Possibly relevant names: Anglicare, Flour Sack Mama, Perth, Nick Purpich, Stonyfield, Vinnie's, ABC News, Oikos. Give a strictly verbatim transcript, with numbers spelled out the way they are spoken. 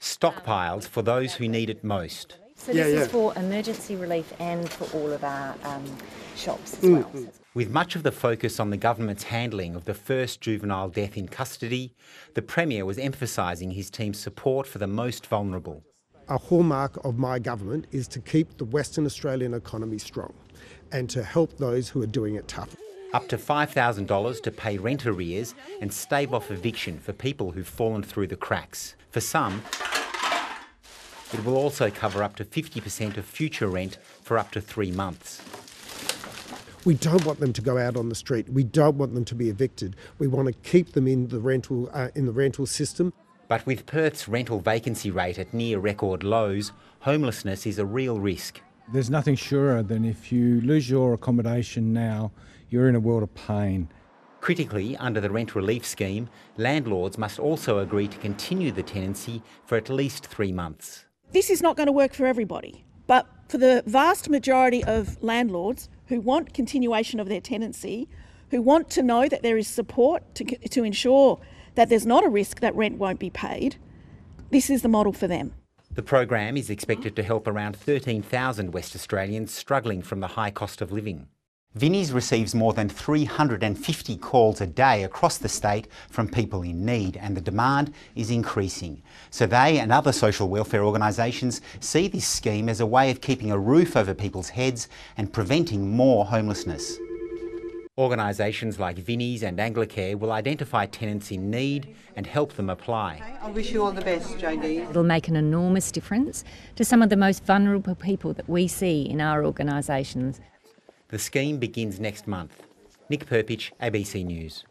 Stockpiled for those who need it most. So this yeah, yeah. is for emergency relief and for all of our um, shops as mm. well. Mm. With much of the focus on the government's handling of the first juvenile death in custody, the Premier was emphasising his team's support for the most vulnerable. A hallmark of my government is to keep the Western Australian economy strong and to help those who are doing it tough. Up to five thousand dollars to pay rent arrears and stave off eviction for people who've fallen through the cracks. For some, it will also cover up to fifty percent of future rent for up to three months. We don't want them to go out on the street. We don't want them to be evicted. We want to keep them in the rental, uh, in the rental system. But with Perth's rental vacancy rate at near record lows, homelessness is a real risk. There's nothing surer than if you lose your accommodation now, you're in a world of pain. Critically, under the rent relief scheme, landlords must also agree to continue the tenancy for at least three months. This is not going to work for everybody, but for the vast majority of landlords who want continuation of their tenancy, who want to know that there is support to, to ensure that there's not a risk that rent won't be paid, this is the model for them. The program is expected to help around thirteen thousand West Australians struggling from the high cost of living. Vinnie's receives more than three hundred fifty calls a day across the state from people in need, and the demand is increasing. So they and other social welfare organisations see this scheme as a way of keeping a roof over people's heads and preventing more homelessness. Organisations like Vinnie's and Anglicare will identify tenants in need and help them apply. Okay, I wish you all the best, J D. It'll make an enormous difference to some of the most vulnerable people that we see in our organisations. The scheme begins next month. Nick Purpich, A B C News.